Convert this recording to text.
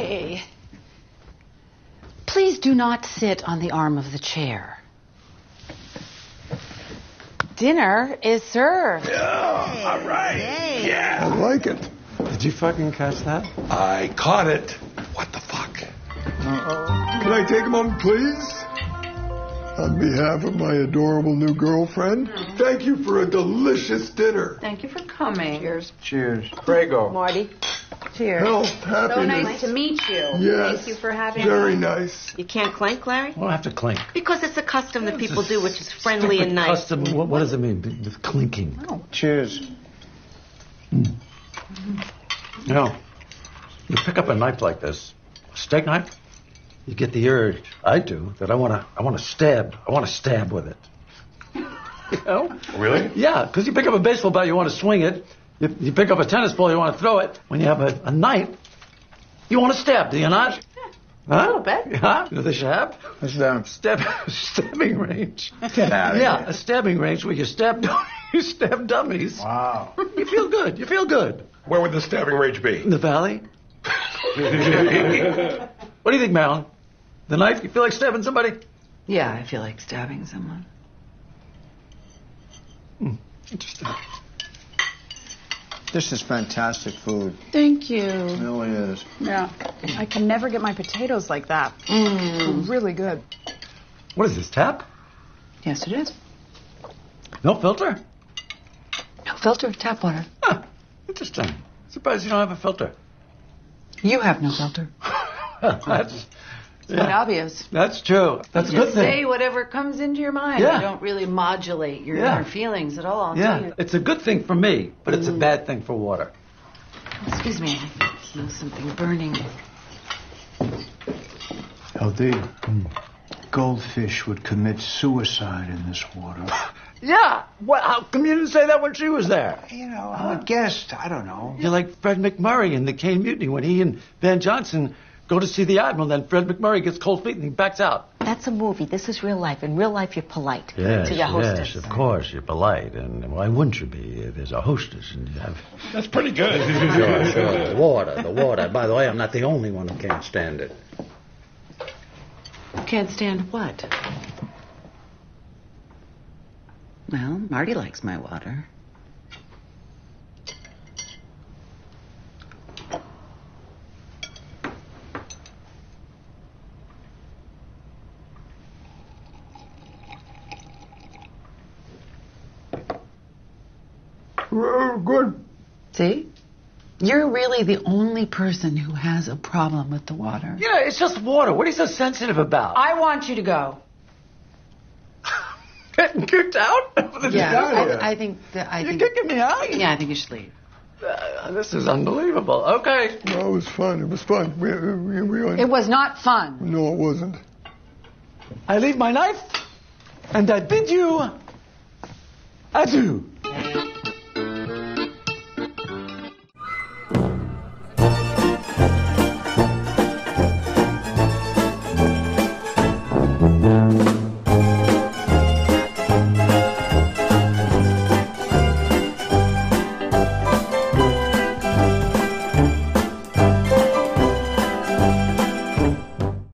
away. Please do not sit on the arm of the chair. Dinner is served. Yeah, all right. Hey. Yeah, I like it. Did you fucking catch that? I caught it. What the fuck? Uh-oh. Can I take him on, please? On behalf of my adorable new girlfriend, thank you for a delicious dinner. Thank you for coming. Cheers. Cheers. Prego. Marty. Cheers. Health, happiness. So nice to meet you. Yes. Thank you for having me. Very nice. You can't clink, Larry? We'll have to clink. Because it's a custom that people do, which is friendly and nice. Custom. What does it mean, the clinking? Oh. Cheers. Mm. You know, you pick up a knife like this, a steak knife, you get the urge, I do, that I want to stab with it. You know? Really? Yeah, because you pick up a baseball bat, you want to swing it. You pick up a tennis ball, you want to throw it. When you have a knife, you want to stab, do you not? Huh? A little bit. Huh? You know the stab? A stab. Stabbing range. Get out of here. Yeah, a stabbing range where you stab dummies. Wow. You feel good. You feel good. Where would the stabbing range be? In the valley. What do you think, Marilyn? The knife? You feel like stabbing somebody? Yeah, I feel like stabbing someone. Hmm. Interesting. This is fantastic food. Thank you. It really is. Yeah. I can never get my potatoes like that. Mm. Really good. What is this, tap? Yes, it is. No filter? No filter, tap water. Huh. Interesting. Surprised you don't have a filter. You have no filter. That's quite obvious. That's true. That's a good thing. Say whatever comes into your mind. Yeah. You don't really modulate your inner feelings at all. Yeah. It's a good thing for me, but it's a bad thing for water. Excuse me, I feel something burning. LD, goldfish would commit suicide in this water. Yeah. Well, how come you didn't say that when she was there? You know, I'm a guest. I don't know. You're like Fred McMurray in the Kane Mutiny when he and Van Johnson go to see the Admiral, then Fred McMurray gets cold feet and he backs out. That's a movie. This is real life. In real life, you're polite to your hostess. Yes, of course, you're polite. And why wouldn't you be? There's a hostess. And you have... That's pretty good. Sure. The water. By the way, I'm not the only one who can't stand it. Can't stand what? Well, Marty likes my water. Good. See? You're really the only person who has a problem with the water. Yeah, it's just water. What are you so sensitive about? I want you to go. Getting kicked out? I think you're kicking me out? Yeah, I think you should leave. This is unbelievable. Okay. Well, it was fun. It was fun. It was not fun. No, it wasn't. I leave my knife, and I bid you adieu.